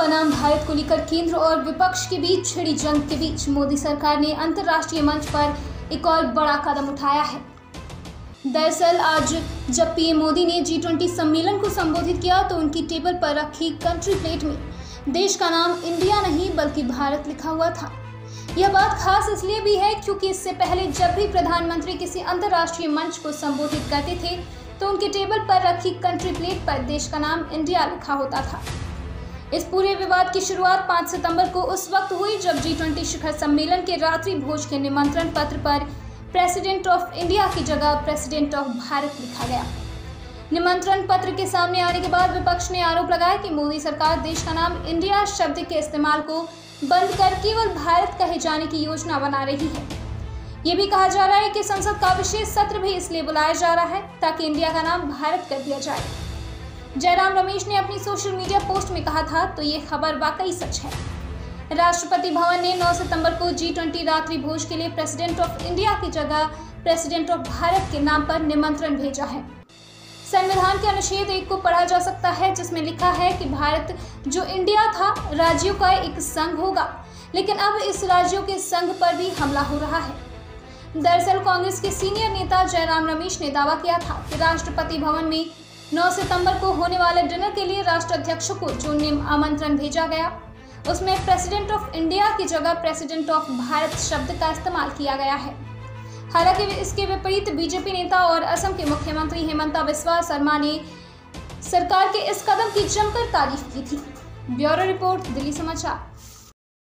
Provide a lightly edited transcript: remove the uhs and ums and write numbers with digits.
बनाम भारत को लेकर केंद्र और विपक्ष के बीच छिड़ी जंग के बीच मोदी सरकार ने अंतर्राष्ट्रीय मंच पर एक और बड़ा कदम उठाया है। दरअसल आज जब पीएम मोदी ने G20 सम्मेलन को संबोधित किया तो उनकी टेबल पर रखी कंट्री प्लेट में देश का नाम इंडिया नहीं बल्कि भारत लिखा हुआ था। यह बात खास इसलिए भी है क्योंकि इससे पहले जब भी प्रधानमंत्री किसी अंतर्राष्ट्रीय मंच को संबोधित करते थे तो उनके टेबल पर रखी कंट्री प्लेट पर देश का नाम इंडिया लिखा होता था। इस पूरे विवाद की शुरुआत 5 सितंबर को उस वक्त हुई जब G20 शिखर सम्मेलन के रात्रि भोज के निमंत्रण पत्र पर प्रेसिडेंट ऑफ इंडिया की जगह प्रेसिडेंट ऑफ भारत लिखा गया। निमंत्रण पत्र के सामने आने के बाद विपक्ष ने आरोप लगाया कि मोदी सरकार देश का नाम इंडिया शब्द के इस्तेमाल को बंद कर केवल भारत कहे जाने की योजना बना रही है। ये भी कहा जा रहा है कि संसद का विशेष सत्र भी इसलिए बुलाया जा रहा है ताकि इंडिया का नाम भारत कर दिया जाए। जयराम रमेश ने अपनी सोशल मीडिया पोस्ट में कहा था, तो ये खबर वाकई सच है। राष्ट्रपति भवन ने 9 सितंबर को G20 रात्रि भोज के लिए प्रेसिडेंट ऑफ इंडिया की जगह प्रेसिडेंट ऑफ भारत के नाम पर निमंत्रण भेजा है। संविधान के अनुच्छेद 1 को पढ़ा जा सकता है जिसमें लिखा है कि भारत जो इंडिया था राज्यों का एक संघ होगा, लेकिन अब इस राज्यों के संघ पर भी हमला हो रहा है। दरअसल कांग्रेस के सीनियर नेता जयराम रमेश ने दावा किया था कि राष्ट्रपति भवन में 9 सितंबर को होने वाले डिनर के लिए राष्ट्राध्यक्ष को जो आमंत्रण भेजा गया उसमें प्रेसिडेंट ऑफ इंडिया की जगह प्रेसिडेंट ऑफ भारत शब्द का इस्तेमाल किया गया है। हालांकि इसके विपरीत बीजेपी नेता और असम के मुख्यमंत्री हेमंत बिस्वा शर्मा ने सरकार के इस कदम की जमकर तारीफ की थी। ब्यूरो रिपोर्ट, दिल्ली समाचार।